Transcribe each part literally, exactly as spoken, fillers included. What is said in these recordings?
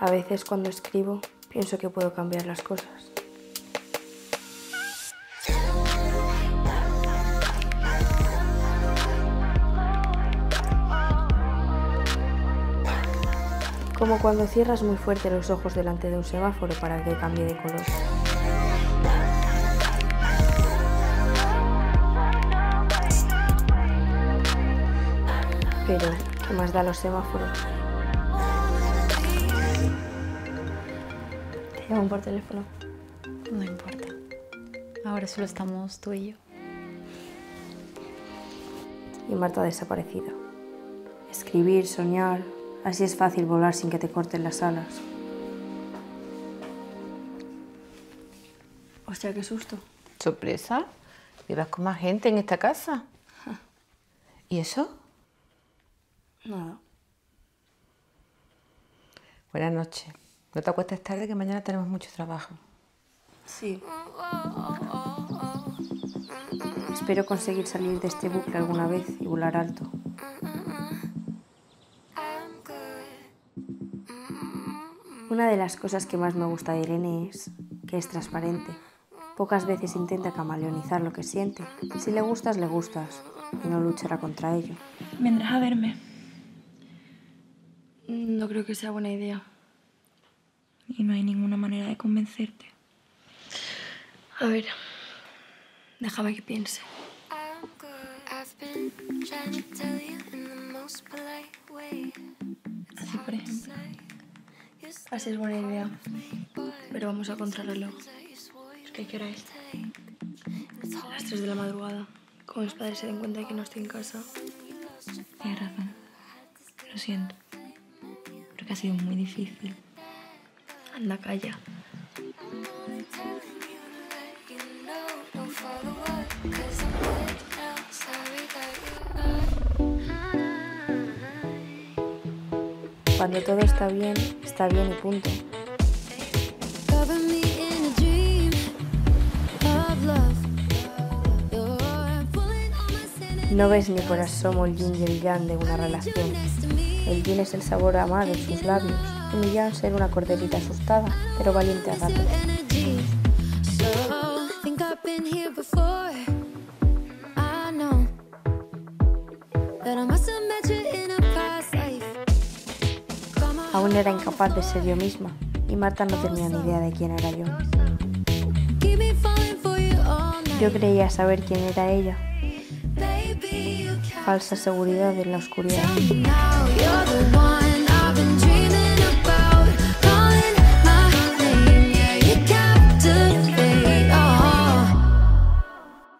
A veces cuando escribo pienso que puedo cambiar las cosas. Como cuando cierras muy fuerte los ojos delante de un semáforo para que cambie de color. Pero, ¿qué más da los semáforos? Te llaman por teléfono. No importa. Ahora solo estamos tú y yo. Y Marta desaparecida. Escribir, soñar. Así es fácil volar sin que te corten las alas. Hostia, qué susto. ¿Sorpresa? ¿Vivas con más gente en esta casa? Ja. ¿Y eso? Nada. Buenas noches. No te acuestes tarde, que mañana tenemos mucho trabajo. Sí. Espero conseguir salir de este bucle alguna vez y volar alto. Una de las cosas que más me gusta de Irene es que es transparente. Pocas veces intenta camaleonizar lo que siente. Si le gustas, le gustas, y no luchará contra ello. Vendrás a verme. No creo que sea buena idea. Y no hay ninguna manera de convencerte. A ver, déjame que piense. Así, por ejemplo. Así es buena idea, pero vamos a contrarreloj. ¿Es que qué hora es? A las tres de la madrugada. Como mis padres se den cuenta de que no estoy en casa. Tienes razón. Lo siento. Creo que ha sido muy difícil. Anda, calla. Cuando todo está bien, está bien y punto. No ves ni por asomo el yin y el yang de una relación. El yin es el sabor amado en sus labios, y mi yang ser una corderita asustada, pero valiente a ratos. Aún era incapaz de ser yo misma, y Marta no tenía ni idea de quién era yo. Yo creía saber quién era ella. Falsa seguridad en la oscuridad.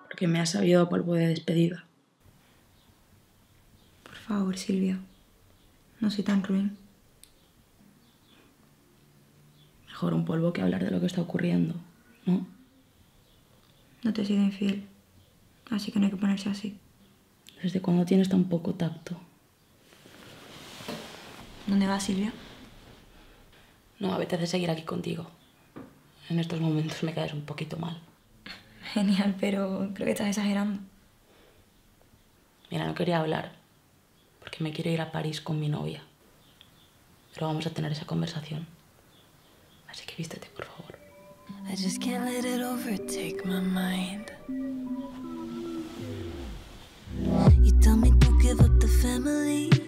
Porque me has sabido a polvo de despedida. Por favor, Silvia, no soy tan ruin. Mejor un polvo que hablar de lo que está ocurriendo, ¿no? No te he sido infiel, así que no hay que ponerse así. ¿Desde cuándo tienes tan poco tacto? ¿Dónde vas, Silvia? No, a veces de seguir aquí contigo. En estos momentos me caes un poquito mal. Genial, pero creo que estás exagerando. Mira, no quería hablar, porque me quiero ir a París con mi novia. Pero vamos a tener esa conversación. Así que vístete, por favor. I just can't let it overtake my mind. You tell me don't give up the family.